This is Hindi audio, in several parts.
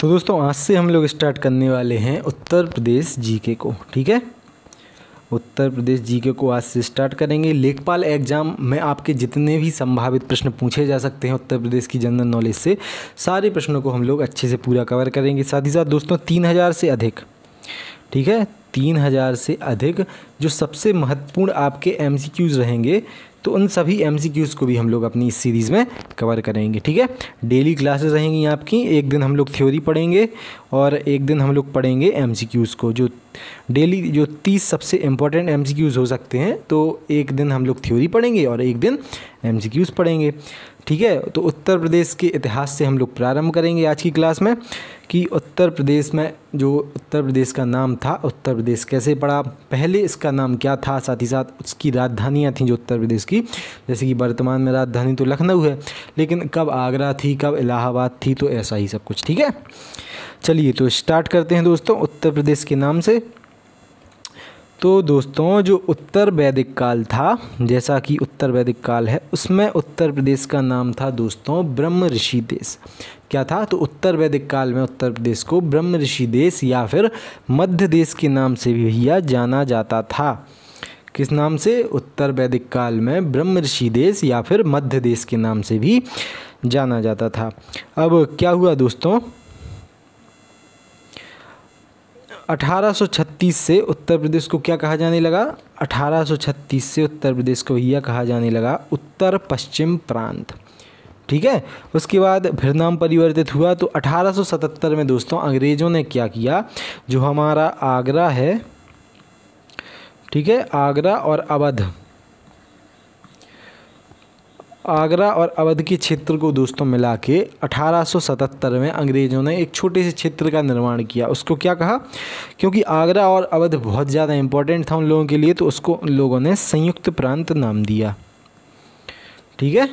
तो दोस्तों आज से हम लोग स्टार्ट करने वाले हैं उत्तर प्रदेश जीके को, ठीक है। उत्तर प्रदेश जीके को आज से स्टार्ट करेंगे। लेखपाल एग्जाम में आपके जितने भी संभावित प्रश्न पूछे जा सकते हैं उत्तर प्रदेश की जनरल नॉलेज से, सारे प्रश्नों को हम लोग अच्छे से पूरा कवर करेंगे। साथ ही साथ दोस्तों 3000 से अधिक, ठीक है, 3000 से अधिक जो सबसे महत्वपूर्ण आपके एमसीक्यूज रहेंगे, तो उन सभी एमसीक्यूज को भी हम लोग अपनी इस सीरीज़ में कवर करेंगे, ठीक है। डेली क्लासेस रहेंगी आपकी, एक दिन हम लोग थ्योरी पढ़ेंगे और एक दिन हम लोग पढ़ेंगे एमसीक्यूज को, जो डेली जो 30 सबसे इम्पॉर्टेंट एमसीक्यूज हो सकते हैं, तो एक दिन हम लोग थ्योरी पढ़ेंगे और एक दिन एमसीक्यूज पढ़ेंगे, ठीक है। तो उत्तर प्रदेश के इतिहास से हम लोग प्रारंभ करेंगे आज की क्लास में, कि उत्तर प्रदेश में जो उत्तर प्रदेश का नाम था, उत्तर प्रदेश कैसे पड़ा, पहले इसका नाम क्या था, साथ ही साथ उसकी राजधानियाँ थीं जो उत्तर प्रदेश की, जैसे कि वर्तमान में राजधानी तो लखनऊ है, लेकिन कब आगरा थी, कब इलाहाबाद थी, तो ऐसा ही सब कुछ, ठीक है। चलिए तो स्टार्ट करते हैं दोस्तों उत्तर प्रदेश के नाम से। तो दोस्तों जो उत्तर वैदिक काल था, जैसा कि उत्तर वैदिक काल है, उसमें उत्तर प्रदेश का नाम था दोस्तों ब्रह्म ऋषि देश। क्या था? तो उत्तर वैदिक काल में उत्तर प्रदेश को ब्रह्म ऋषि देश या फिर मध्य देश के नाम से भी भैया जाना जाता था। किस नाम से? उत्तर वैदिक काल में ब्रह्म ऋषि देश या फिर मध्य देश के नाम से भी जाना जाता था। अब क्या हुआ दोस्तों, 1836 से उत्तर प्रदेश को क्या कहा जाने लगा? 1836 से उत्तर प्रदेश को यह कहा जाने लगा उत्तर पश्चिम प्रांत, ठीक है। उसके बाद फिर नाम परिवर्तित हुआ। तो 1877 में दोस्तों अंग्रेज़ों ने क्या किया, जो हमारा आगरा है, ठीक है, आगरा और अवध के क्षेत्र को दोस्तों मिला के 1877 में अंग्रेज़ों ने एक छोटे से क्षेत्र का निर्माण किया। उसको क्या कहा, क्योंकि आगरा और अवध बहुत ज़्यादा इम्पोर्टेंट था उन लोगों के लिए, तो उसको उन लोगों ने संयुक्त प्रांत नाम दिया, ठीक है,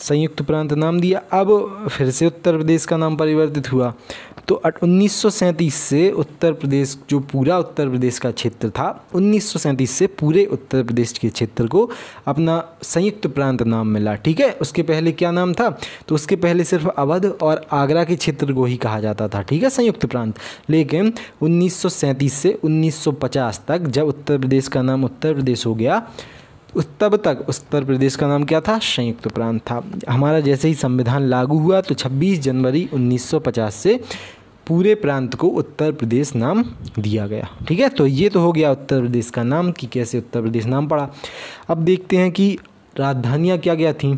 संयुक्त प्रांत नाम दिया। अब फिर से उत्तर प्रदेश का नाम परिवर्तित हुआ। तो 1937 से उत्तर प्रदेश, जो पूरा उत्तर प्रदेश का क्षेत्र था, 1937 से पूरे उत्तर प्रदेश के क्षेत्र को अपना संयुक्त प्रांत नाम मिला, ठीक है। उसके पहले क्या नाम था? तो उसके पहले सिर्फ अवध और आगरा के क्षेत्र को ही कहा जाता था, ठीक है, संयुक्त प्रांत। लेकिन 1937 से 1950 तक जब उत्तर प्रदेश का नाम उत्तर प्रदेश हो गया, तब तक उत्तर प्रदेश का नाम क्या था? संयुक्त प्रांत था। हमारा जैसे ही संविधान लागू हुआ तो 26 जनवरी 1950 से पूरे प्रांत को उत्तर प्रदेश नाम दिया गया, ठीक है। तो ये तो हो गया उत्तर प्रदेश का नाम, कि कैसे उत्तर प्रदेश नाम पड़ा। अब देखते हैं कि राजधानियाँ क्या क्या थीं।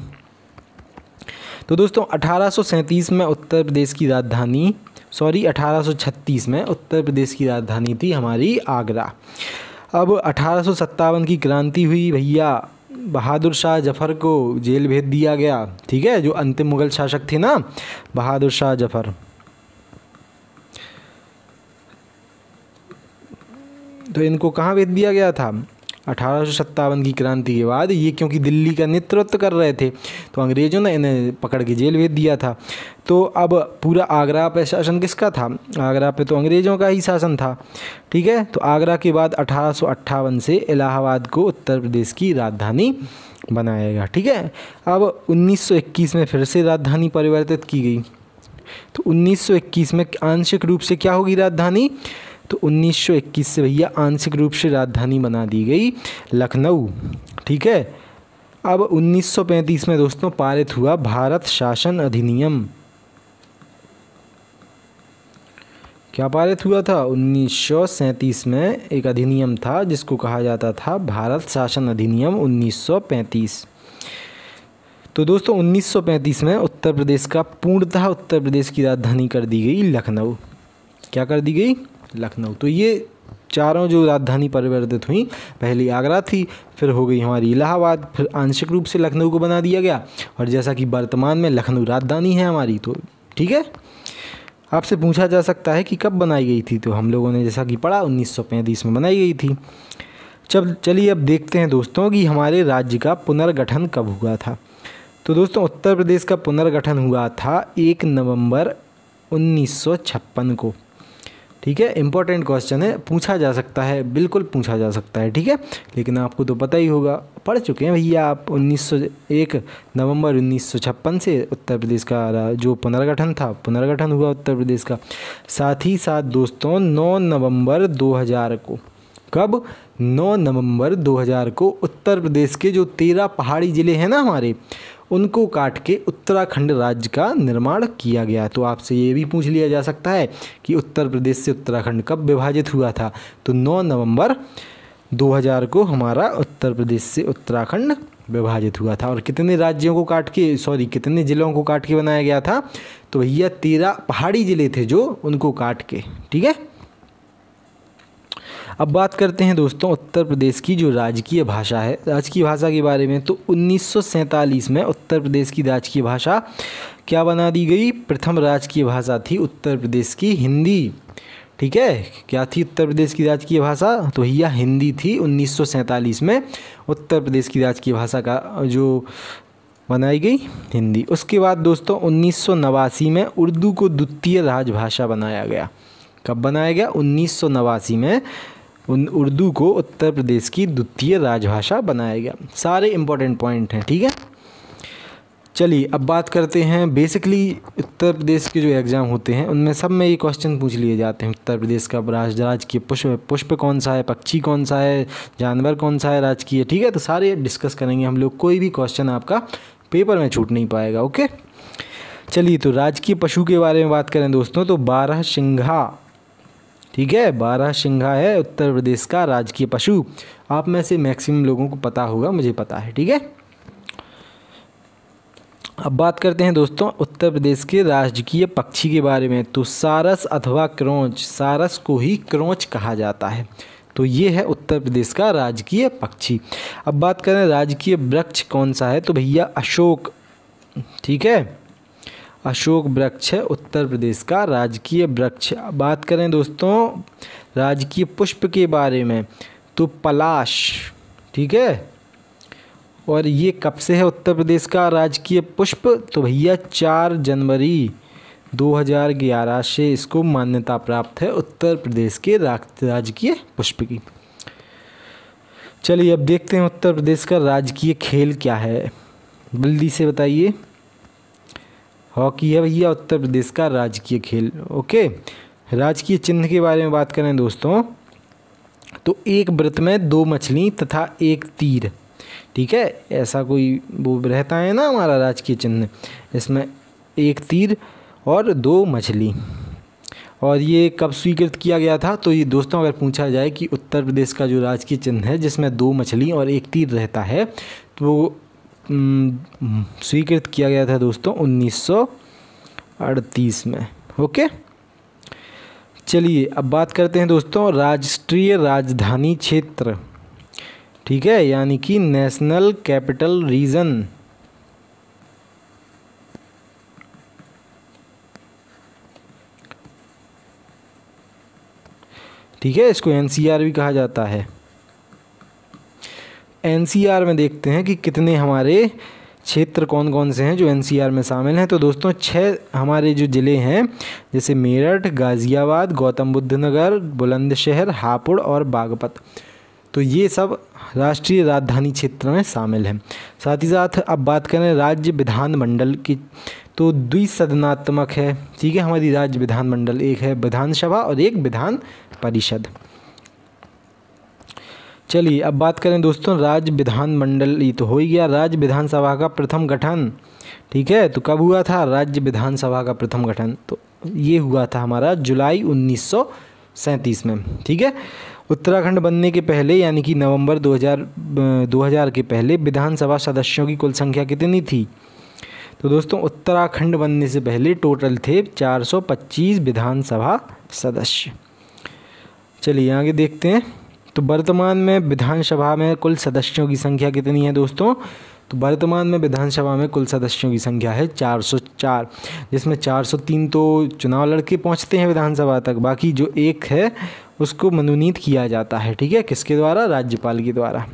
तो दोस्तों 1837 में उत्तर प्रदेश की राजधानी, सॉरी 1836 में उत्तर प्रदेश की राजधानी थी हमारी आगरा। अब 1857 की क्रांति हुई भैया, बहादुर शाह जफर को जेल भेज दिया गया, ठीक है, जो अंतिम मुग़ल शासक थे ना बहादुर शाह जफर, तो इनको कहाँ भेज दिया गया था? 1857 की क्रांति के बाद ये, क्योंकि दिल्ली का नेतृत्व कर रहे थे, तो अंग्रेज़ों ने इन्हें पकड़ के जेल भेज दिया था। तो अब पूरा आगरा पे शासन किसका था? आगरा पे तो अंग्रेज़ों का ही शासन था, ठीक है। तो आगरा के बाद 1858 से इलाहाबाद को उत्तर प्रदेश की राजधानी बनाया गया, ठीक है। अब 1921 में फिर से राजधानी परिवर्तित की गई। तो 1921 में आंशिक रूप से क्या होगी राजधानी? तो 1921 से भैया आंशिक रूप से राजधानी बना दी गई लखनऊ, ठीक है। अब 1935 में दोस्तों पारित हुआ भारत शासन अधिनियम। क्या पारित हुआ था? 1937 में एक अधिनियम था जिसको कहा जाता था भारत शासन अधिनियम 1935। तो दोस्तों 1935 में उत्तर प्रदेश का पूर्णतः उत्तर प्रदेश की राजधानी कर दी गई लखनऊ। क्या कर दी गई? लखनऊ। तो ये चारों जो राजधानी परिवर्तित हुई, पहली आगरा थी, फिर हो गई हमारी इलाहाबाद, फिर आंशिक रूप से लखनऊ को बना दिया गया, और जैसा कि वर्तमान में लखनऊ राजधानी है हमारी, तो ठीक है। आपसे पूछा जा सकता है कि कब बनाई गई थी, तो हम लोगों ने जैसा कि पढ़ा 1935 में बनाई गई थी। चलिए अब देखते हैं दोस्तों कि हमारे राज्य का पुनर्गठन कब हुआ था। तो दोस्तों उत्तर प्रदेश का पुनर्गठन हुआ था 1 नवंबर 1956 को, ठीक है, इंपॉर्टेंट क्वेश्चन है, पूछा जा सकता है, बिल्कुल पूछा जा सकता है, ठीक है। लेकिन आपको तो पता ही होगा, पढ़ चुके हैं भैया आप। 1 नवंबर 1956 से उत्तर प्रदेश का जो पुनर्गठन था, पुनर्गठन हुआ उत्तर प्रदेश का। साथ ही साथ दोस्तों 9 नवंबर 2000 को, कब? 9 नवंबर 2000 को उत्तर प्रदेश के जो 13 पहाड़ी ज़िले हैं ना हमारे, उनको काट के उत्तराखंड राज्य का निर्माण किया गया। तो आपसे ये भी पूछ लिया जा सकता है कि उत्तर प्रदेश से उत्तराखंड कब विभाजित हुआ था। तो 9 नवंबर 2000 को हमारा उत्तर प्रदेश से उत्तराखंड विभाजित हुआ था। और कितने राज्यों को काट के, सॉरी कितने ज़िलों को काट के बनाया गया था? तो भैया 13 पहाड़ी ज़िले थे जो, उनको काट के, ठीक है। अब बात करते हैं दोस्तों उत्तर प्रदेश की जो राजकीय भाषा है, राजकीय भाषा के बारे में। तो 1947 में उत्तर प्रदेश की राजकीय भाषा क्या बना दी गई? प्रथम राजकीय भाषा थी उत्तर प्रदेश की हिंदी, ठीक है। क्या थी उत्तर प्रदेश की राजकीय भाषा? तो यह हिंदी थी। 1947 में उत्तर प्रदेश की राजकीय भाषा का जो बनाई गई, हिंदी। उसके बाद दोस्तों 1989 में उर्दू को द्वितीय राजभाषा बनाया गया। कब बनाया गया? 1989 में उर्दू को उत्तर प्रदेश की द्वितीय राजभाषा बनाया गया। सारे इंपॉर्टेंट पॉइंट हैं, ठीक है। चलिए अब बात करते हैं, बेसिकली उत्तर प्रदेश के जो एग्ज़ाम होते हैं उनमें सब में ये क्वेश्चन पूछ लिए जाते हैं। उत्तर प्रदेश का राजकीय पुष्प कौन सा है, पक्षी कौन सा है, जानवर कौन सा है राजकीय, ठीक है। तो सारे डिस्कस करेंगे हम लोग, कोई भी क्वेश्चन आपका पेपर में छूट नहीं पाएगा, ओके। चलिए तो राजकीय पशु के बारे में बात करें दोस्तों, तो बारासिंगा, ठीक है, बारासिंगा है उत्तर प्रदेश का राजकीय पशु। आप में से मैक्सिमम लोगों को पता होगा, मुझे पता है, ठीक है। अब बात करते हैं दोस्तों उत्तर प्रदेश के राजकीय पक्षी के बारे में। तो सारस अथवा क्रौंच, सारस को ही क्रौंच कहा जाता है। तो ये है उत्तर प्रदेश का राजकीय पक्षी। अब बात करें राजकीय वृक्ष कौन सा है, तो भैया अशोक, ठीक है, अशोक वृक्ष है उत्तर प्रदेश का राजकीय वृक्ष। बात करें दोस्तों राजकीय पुष्प के बारे में, तो पलाश, ठीक है। और ये कब से है उत्तर प्रदेश का राजकीय पुष्प? तो भैया 4 जनवरी 2011 से इसको मान्यता प्राप्त है उत्तर प्रदेश के राजकीय पुष्प की। चलिए अब देखते हैं उत्तर प्रदेश का राजकीय खेल क्या है, जल्दी से बताइए। हॉकी है भैया उत्तर प्रदेश का राजकीय खेल, ओके। राजकीय चिन्ह के बारे में बात करें दोस्तों, तो एक व्रत में 2 मछली तथा 1 तीर, ठीक है। ऐसा कोई वो रहता है ना हमारा राजकीय चिन्ह, इसमें 1 तीर और 2 मछली। और ये कब स्वीकृत किया गया था? तो ये दोस्तों अगर पूछा जाए कि उत्तर प्रदेश का जो राजकीय चिन्ह है जिसमें 2 मछली और 1 तीर रहता है, तो स्वीकृत किया गया था दोस्तों 1938 में, ओके। चलिए अब बात करते हैं दोस्तों राष्ट्रीय राजधानी क्षेत्र, ठीक है, यानी कि नेशनल कैपिटल रीजन। ठीक है, इसको एनसीआर भी कहा जाता है। एनसीआर में देखते हैं कि कितने हमारे क्षेत्र कौन कौन से हैं जो एनसीआर में शामिल हैं। तो दोस्तों 6 हमारे जो ज़िले हैं, जैसे मेरठ, गाजियाबाद, गौतम बुद्ध नगर, बुलंदशहर, हापुड़ और बागपत, तो ये सब राष्ट्रीय राजधानी क्षेत्र में शामिल हैं। साथ ही साथ अब बात करें राज्य विधानमंडल की, तो द्विसदनात्मक है, ठीक है। हमारी राज्य विधानमंडल, एक है विधानसभा और एक विधान परिषद। चलिए अब बात करें दोस्तों राज्य विधानमंडल, ये तो हो ही गया। राज्य विधानसभा का प्रथम गठन, ठीक है, तो कब हुआ था राज्य विधानसभा का प्रथम गठन? तो ये हुआ था हमारा जुलाई 1937 में, ठीक है। उत्तराखंड बनने के पहले यानी कि नवंबर 2000 के पहले विधानसभा सदस्यों की कुल संख्या कितनी थी? तो दोस्तों उत्तराखंड बनने से पहले टोटल थे 425 विधानसभा सदस्य। चलिए आगे देखते हैं, तो वर्तमान में विधानसभा में कुल सदस्यों की संख्या कितनी है दोस्तों? तो वर्तमान में विधानसभा में कुल सदस्यों की संख्या है 404, जिसमें 403 तो चुनाव लड़के पहुंचते हैं विधानसभा तक, बाकी जो 1 है उसको मनोनीत किया जाता है, ठीक है, किसके द्वारा? राज्यपाल के द्वारा।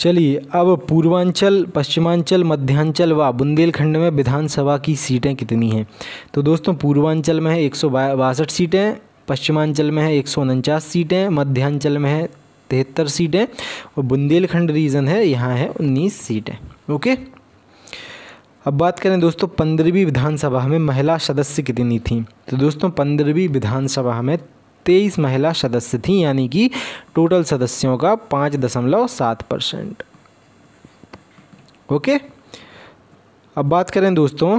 चलिए अब पूर्वांचल, पश्चिमांचल, मध्यांचल व बुंदेलखंड में विधानसभा की सीटें कितनी हैं। तो दोस्तों पूर्वांचल में है 162 सीटें, पश्चिमांचल में है 149 सीटें, मध्यांचल में है 73 सीटें और बुंदेलखंड रीजन है यहाँ है 19 सीटें। ओके, अब बात करें दोस्तों 15वीं विधानसभा में महिला सदस्य कितनी थीं। तो दोस्तों 15वीं विधानसभा में 23 महिला सदस्य थीं, यानी कि टोटल सदस्यों का 5.7%। ओके, अब बात करें दोस्तों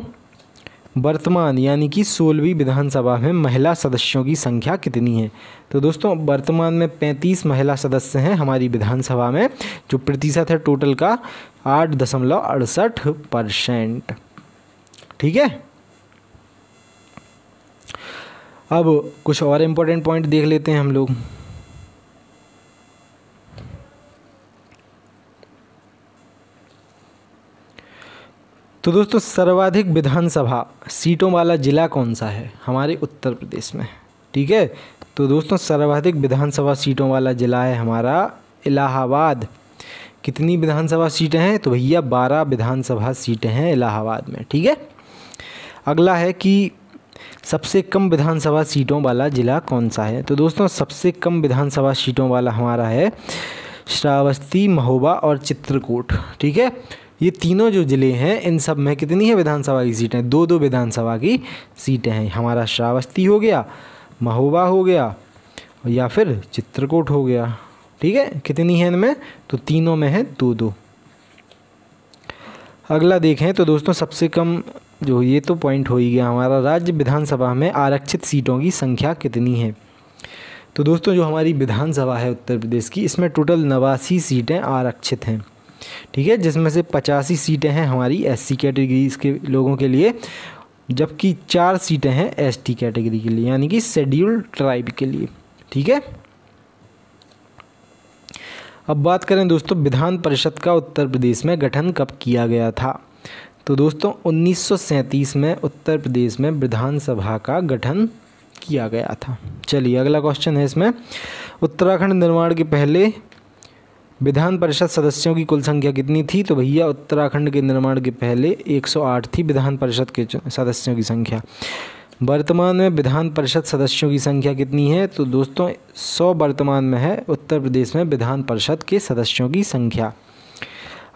वर्तमान यानी कि 16वीं विधानसभा में महिला सदस्यों की संख्या कितनी है। तो दोस्तों वर्तमान में 35 महिला सदस्य हैं हमारी विधानसभा में, जो प्रतिशत है टोटल का 8.68%। ठीक है, अब कुछ और इम्पोर्टेंट पॉइंट देख लेते हैं हम लोग। तो दोस्तों सर्वाधिक विधानसभा सीटों वाला जिला कौन सा है हमारे उत्तर प्रदेश में। ठीक है, तो दोस्तों सर्वाधिक विधानसभा सीटों वाला जिला है हमारा इलाहाबाद। कितनी विधानसभा सीटें हैं? तो भैया 12 विधानसभा सीटें हैं इलाहाबाद में। ठीक है, अगला है कि सबसे कम विधानसभा सीटों वाला जिला कौन सा है। तो दोस्तों सबसे कम विधानसभा सीटों वाला हमारा है श्रावस्ती, महोबा और चित्रकूट। ठीक है, ये तीनों जो ज़िले हैं इन सब में कितनी है विधानसभा की सीटें? 2-2 विधानसभा की सीटें हैं। हमारा श्रावस्ती हो गया, महोबा हो गया या फिर चित्रकूट हो गया। ठीक है, कितनी है इनमें? तो तीनों में है 2-2। अगला देखें तो दोस्तों सबसे कम जो ये तो पॉइंट हो ही गया, हमारा राज्य विधानसभा में आरक्षित सीटों की संख्या कितनी है। तो दोस्तों जो हमारी विधानसभा है उत्तर प्रदेश की, इसमें टोटल 89 सीटें आरक्षित हैं। ठीक है, जिसमें से 85 सीटें हैं हमारी एससी कैटेगरी के लोगों के लिए, जबकि 4 सीटें हैं एसटी कैटेगरी के लिए, यानी कि शेड्यूल्ड ट्राइब के लिए। ठीक है, अब बात करें दोस्तों विधान परिषद का उत्तर प्रदेश में गठन कब किया गया था। तो दोस्तों 1937 में उत्तर प्रदेश में विधानसभा का गठन किया गया था। चलिए अगला क्वेश्चन है इसमें, उत्तराखंड निर्माण के पहले विधान परिषद सदस्यों की कुल संख्या कितनी थी। तो भैया उत्तराखंड के निर्माण के पहले 108 थी विधान परिषद के सदस्यों की संख्या। वर्तमान में विधान परिषद सदस्यों की संख्या कितनी है। तो दोस्तों 100 वर्तमान में है उत्तर प्रदेश में विधान परिषद के सदस्यों की संख्या।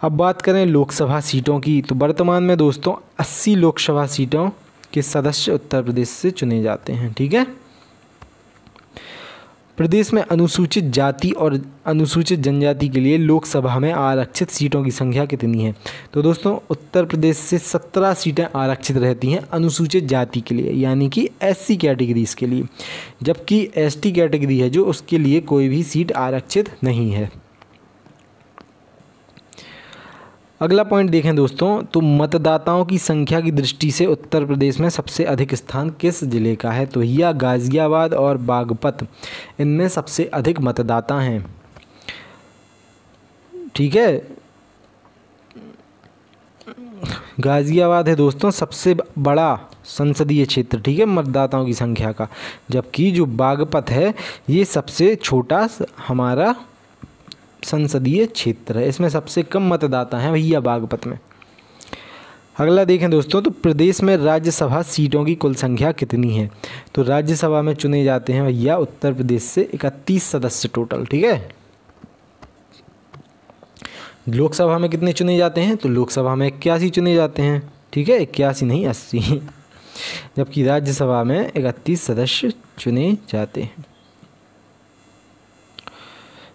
अब बात करें लोकसभा सीटों की, तो वर्तमान में दोस्तों 80 लोकसभा सीटों के सदस्य उत्तर प्रदेश से चुने जाते हैं। ठीक है, प्रदेश में अनुसूचित जाति और अनुसूचित जनजाति के लिए लोकसभा में आरक्षित सीटों की संख्या कितनी है। तो दोस्तों उत्तर प्रदेश से 17 सीटें आरक्षित रहती हैं अनुसूचित जाति के लिए, यानी कि एससी कैटेगरीज के लिए, जबकि एसटी कैटेगरी है जो उसके लिए कोई भी सीट आरक्षित नहीं है। अगला पॉइंट देखें दोस्तों, तो मतदाताओं की संख्या की दृष्टि से उत्तर प्रदेश में सबसे अधिक स्थान किस जिले का है। तो यह गाजियाबाद और बागपत, इनमें सबसे अधिक मतदाता हैं। ठीक है, गाजियाबाद है दोस्तों सबसे बड़ा संसदीय क्षेत्र, ठीक है, मतदाताओं की संख्या का, जबकि जो बागपत है ये सबसे छोटा हमारा संसदीय क्षेत्र है, इसमें सबसे कम मतदाता हैं भैया बागपत में। अगला देखें दोस्तों, तो प्रदेश में राज्यसभा सीटों की कुल संख्या कितनी है। तो राज्यसभा में चुने जाते हैं भैया उत्तर प्रदेश से 31 सदस्य टोटल। ठीक है, लोकसभा में कितने चुने जाते हैं। तो लोकसभा में 81 चुने जाते हैं। ठीक है, 81 नहीं 80, जबकि राज्यसभा में 31 सदस्य चुने जाते हैं।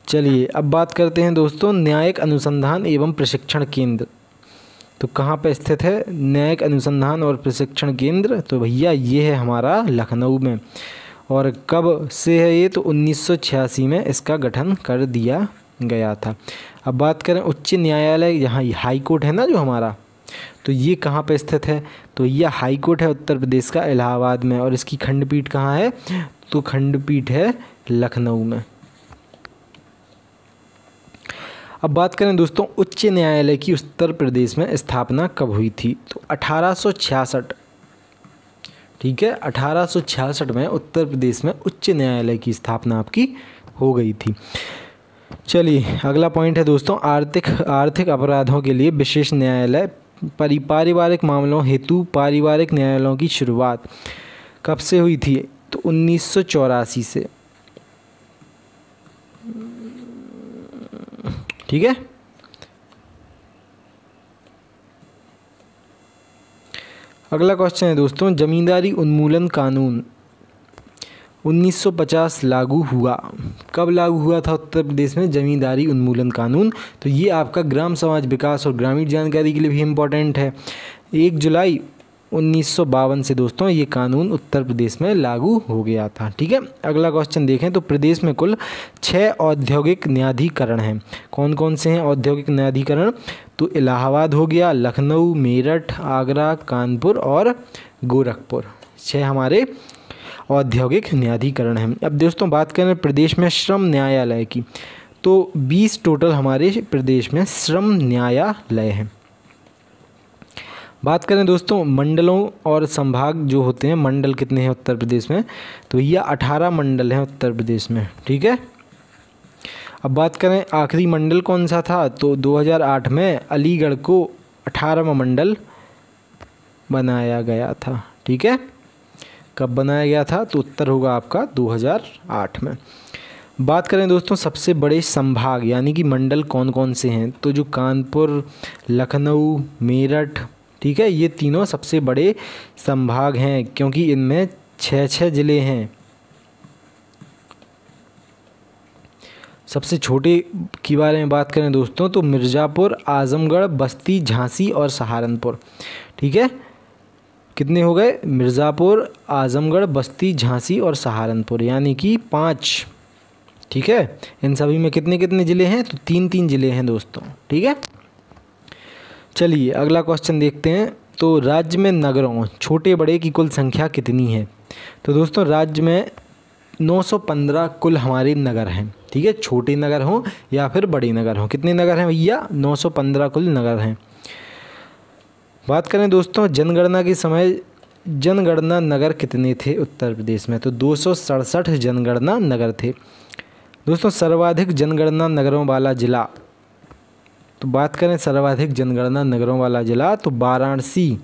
चलिए अब बात करते हैं दोस्तों न्यायिक अनुसंधान एवं प्रशिक्षण केंद्र, तो कहाँ पर स्थित है न्यायिक अनुसंधान और प्रशिक्षण केंद्र। तो भैया ये है हमारा लखनऊ में, और कब से है ये, तो 1986 में इसका गठन कर दिया गया था। अब बात करें उच्च न्यायालय, यहाँ हाई कोर्ट है ना जो हमारा, तो ये कहाँ पर स्थित है। तो यह हाई कोर्ट है उत्तर प्रदेश का इलाहाबाद में, और इसकी खंडपीठ कहाँ है, तो खंडपीठ है लखनऊ में। अब बात करें दोस्तों उच्च न्यायालय की उत्तर प्रदेश में स्थापना कब हुई थी। तो 1866, ठीक है, 1866 में उत्तर प्रदेश में उच्च न्यायालय की स्थापना आपकी हो गई थी। चलिए अगला पॉइंट है दोस्तों, आर्थिक अपराधों के लिए विशेष न्यायालय, पारिवारिक मामलों हेतु पारिवारिक न्यायालयों की शुरुआत कब से हुई थी? तो 1984 से। ठीक है, अगला क्वेश्चन है दोस्तों, जमींदारी उन्मूलन कानून 1950 लागू हुआ। कब लागू हुआ था उत्तर प्रदेश में जमींदारी उन्मूलन कानून? तो ये आपका ग्राम समाज विकास और ग्रामीण जानकारी के लिए भी इम्पोर्टेंट है। 1 जुलाई 1952 से दोस्तों ये कानून उत्तर प्रदेश में लागू हो गया था। ठीक है, अगला क्वेश्चन देखें तो प्रदेश में कुल 6 औद्योगिक न्यायाधिकरण हैं। कौन कौन से हैं औद्योगिक न्यायाधिकरण? तो इलाहाबाद हो गया, लखनऊ, मेरठ, आगरा, कानपुर और गोरखपुर, 6 हमारे औद्योगिक न्यायाधिकरण हैं। अब दोस्तों बात करें प्रदेश में श्रम न्यायालय की, तो 20 टोटल हमारे प्रदेश में श्रम न्यायालय हैं। बात करें दोस्तों मंडलों और संभाग जो होते हैं, मंडल कितने हैं उत्तर प्रदेश में? तो ये 18 मंडल हैं उत्तर प्रदेश में। ठीक है, अब बात करें आखिरी मंडल कौन सा था? तो 2008 में अलीगढ़ को 18वां मंडल बनाया गया था। ठीक है, कब बनाया गया था? तो उत्तर होगा आपका 2008 में। बात करें दोस्तों सबसे बड़े संभाग यानी कि मंडल कौन कौन से हैं? तो जो कानपुर, लखनऊ, मेरठ, ठीक है, ये तीनों सबसे बड़े संभाग हैं क्योंकि इनमें 6-6 ज़िले हैं। सबसे छोटे के बारे में बात करें दोस्तों तो मिर्ज़ापुर, आजमगढ़, बस्ती, झांसी और सहारनपुर। ठीक है, कितने हो गए? मिर्ज़ापुर, आजमगढ़, बस्ती, झांसी और सहारनपुर, यानी कि 5। ठीक है, इन सभी में कितने कितने ज़िले हैं? तो 3-3 ज़िले हैं दोस्तों। ठीक है, चलिए अगला क्वेश्चन देखते हैं तो राज्य में नगरों छोटे बड़े की कुल संख्या कितनी है? तो दोस्तों राज्य में 915 कुल हमारे नगर हैं। ठीक है, छोटे नगर हों या फिर बड़े नगर हों, कितने नगर हैं भैया? 915 कुल नगर हैं। बात करें दोस्तों जनगणना के समय जनगणना नगर कितने थे उत्तर प्रदेश में? तो 267 जनगणना नगर थे। दोस्तों सर्वाधिक जनगणना नगरों वाला ज़िला, तो बात करें सर्वाधिक जनगणना नगरों वाला ज़िला तो वाराणसी,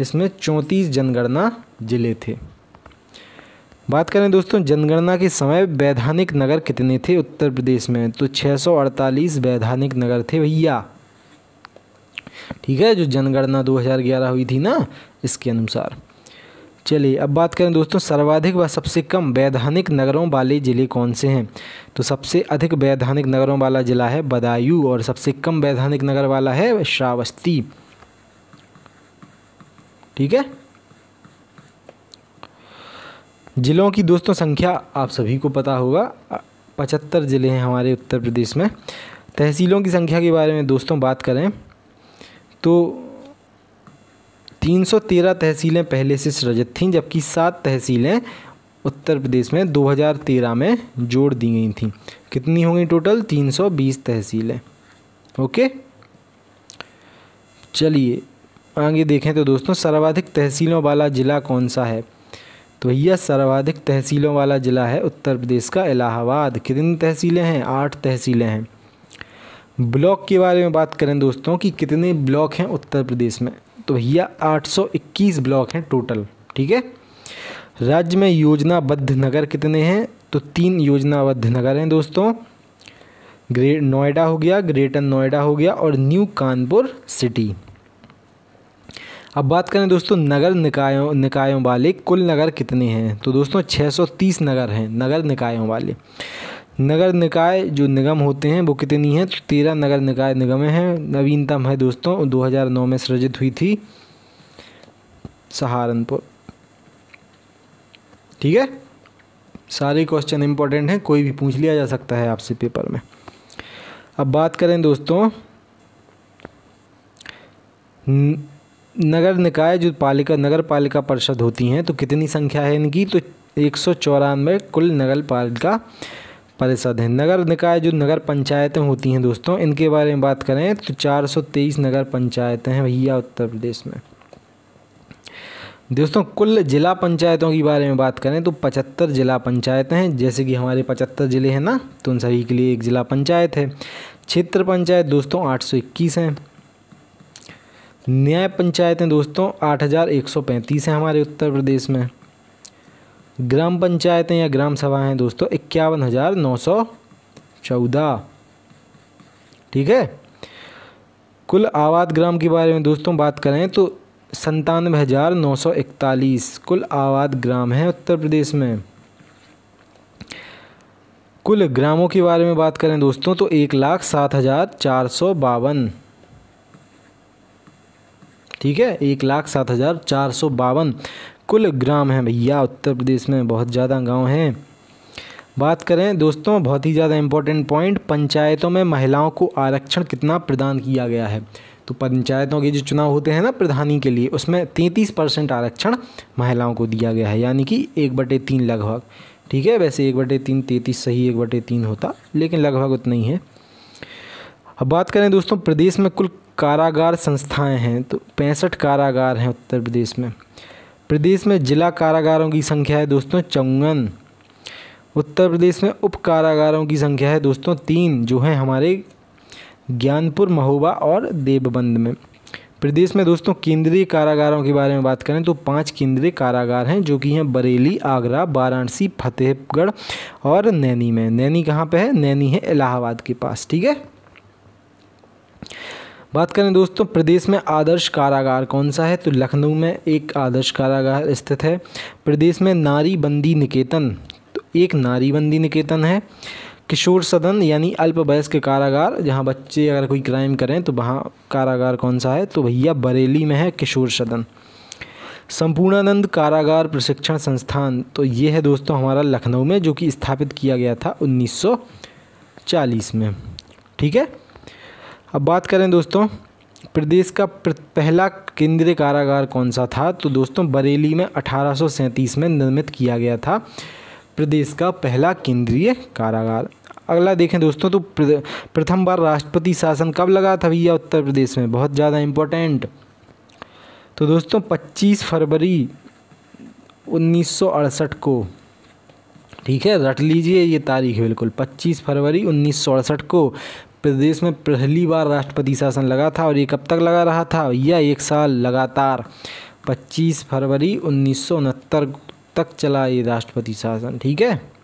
इसमें 34 जनगणना ज़िले थे। बात करें दोस्तों जनगणना के समय वैधानिक नगर कितने थे उत्तर प्रदेश में? तो 648 वैधानिक नगर थे भैया। ठीक है, जो जनगणना 2011 हुई थी ना, इसके अनुसार। चलिए अब बात करें दोस्तों सर्वाधिक व सबसे कम वैधानिक नगरों वाले ज़िले कौन से हैं? तो सबसे अधिक वैधानिक नगरों वाला ज़िला है बदायूं और सबसे कम वैधानिक नगर वाला है श्रावस्ती। ठीक है, ज़िलों की दोस्तों संख्या आप सभी को पता होगा, 75 ज़िले हैं हमारे उत्तर प्रदेश में। तहसीलों की संख्या के बारे में दोस्तों बात करें तो 313 तहसीलें पहले से सृजित थीं, जबकि 7 तहसीलें उत्तर प्रदेश में 2013 में जोड़ दी गई थीं। कितनी होंगी टोटल? 320 तहसीलें। ओके, चलिए आगे देखें तो दोस्तों सर्वाधिक तहसीलों वाला ज़िला कौन सा है? तो यह सर्वाधिक तहसीलों वाला ज़िला है उत्तर प्रदेश का इलाहाबाद। कितनी तहसीलें हैं? 8 तहसीलें हैं। ब्लॉक के बारे में बात करें दोस्तों कि कितने ब्लॉक हैं उत्तर प्रदेश में, तो भैया 821 ब्लॉक हैं टोटल। ठीक है, राज्य में योजनाबद्ध नगर कितने हैं? तो 3 योजनाबद्ध नगर हैं दोस्तों, ग्रेट नोएडा हो गया, ग्रेटर नोएडा हो गया और न्यू कानपुर सिटी। अब बात करें दोस्तों नगर निकायों वाले कुल नगर कितने हैं? तो दोस्तों 630 नगर हैं नगर निकायों वाले। नगर निकाय जो निगम होते हैं वो कितनी हैं? तो 13 नगर निकाय निगमें हैं। नवीनतम है दोस्तों 2009 में सृजित हुई थी सहारनपुर। ठीक है, सारे क्वेश्चन इंपॉर्टेंट हैं, कोई भी पूछ लिया जा सकता है आपसे पेपर में। अब बात करें दोस्तों नगर निकाय जो नगर पालिका परिषद होती हैं, तो कितनी संख्या है इनकी? तो 194 कुल नगर पालिका परिषद है। नगर निकाय जो नगर पंचायतें होती हैं दोस्तों, इनके बारे में बात करें तो 423 नगर पंचायतें हैं भैया उत्तर प्रदेश में। दोस्तों कुल जिला पंचायतों के बारे में बात करें तो 75 जिला पंचायतें हैं। जैसे कि हमारे 75 ज़िले हैं ना, तो उन सभी के लिए एक ज़िला पंचायत है। क्षेत्र पंचायत दोस्तों 821 हैं। न्याय पंचायतें दोस्तों 8135 हैं हमारे उत्तर प्रदेश में। ग्राम पंचायतें या ग्राम सभाएँ हैं दोस्तों 51,914, ठीक है। कुल आबाद ग्राम के बारे में दोस्तों बात करें तो 97,941 कुल आबाद ग्राम है उत्तर प्रदेश में। कुल ग्रामों के बारे में बात करें दोस्तों तो 1,07,452, ठीक है, 1,07,452 कुल ग्राम है भैया उत्तर प्रदेश में। बहुत ज़्यादा गांव हैं। बात करें दोस्तों, बहुत ही ज़्यादा इम्पोर्टेंट पॉइंट, पंचायतों में महिलाओं को आरक्षण कितना प्रदान किया गया है। तो पंचायतों के जो चुनाव होते हैं ना प्रधानी के लिए, उसमें 33% आरक्षण महिलाओं को दिया गया है, यानी कि 1/3 लगभग, ठीक है। वैसे 1/3 33 सही, 1/3 होता, लेकिन लगभग उतना ही है। अब बात करें दोस्तों, प्रदेश में कुल कारागार संस्थाएं हैं तो 65 कारागार हैं उत्तर प्रदेश में। प्रदेश में जिला कारागारों की संख्या है दोस्तों 54। उत्तर प्रदेश में उप कारागारों की संख्या है दोस्तों 3, जो हैं हमारे ज्ञानपुर, महोबा और देवबंद में। प्रदेश में दोस्तों केंद्रीय कारागारों के बारे में बात करें तो 5 केंद्रीय कारागार हैं, जो कि हैं बरेली, आगरा, वाराणसी, फतेहगढ़ और नैनी में। नैनी कहाँ पे है? नैनी है इलाहाबाद के पास, ठीक है। बात करें दोस्तों, प्रदेश में आदर्श कारागार कौन सा है तो लखनऊ में एक आदर्श कारागार स्थित है। प्रदेश में नारी बंदी निकेतन, तो एक नारी बंदी निकेतन है। किशोर सदन यानी अल्पवयस्क कारागार, जहां बच्चे अगर कोई क्राइम करें तो वहां कारागार कौन सा है तो भैया बरेली में है किशोर सदन। संपूर्णानंद कारागार प्रशिक्षण संस्थान, तो ये है दोस्तों हमारा लखनऊ में, जो कि स्थापित किया गया था 1940 में, ठीक है। अब बात करें दोस्तों, प्रदेश का पहला केंद्रीय कारागार कौन सा था तो दोस्तों बरेली में 1837 में निर्मित किया गया था प्रदेश का पहला केंद्रीय कारागार। अगला देखें दोस्तों तो प्रथम बार राष्ट्रपति शासन कब लगा था भैया उत्तर प्रदेश में? बहुत ज़्यादा इम्पोर्टेंट। तो दोस्तों 25 फरवरी 1968 को, ठीक है, रट लीजिए ये तारीख बिल्कुल, 25 फरवरी 1968 को प्रदेश में पहली बार राष्ट्रपति शासन लगा था। और ये कब तक लगा रहा था भैया? एक साल लगातार, 25 फरवरी 1969 तक चला ये राष्ट्रपति शासन, ठीक है।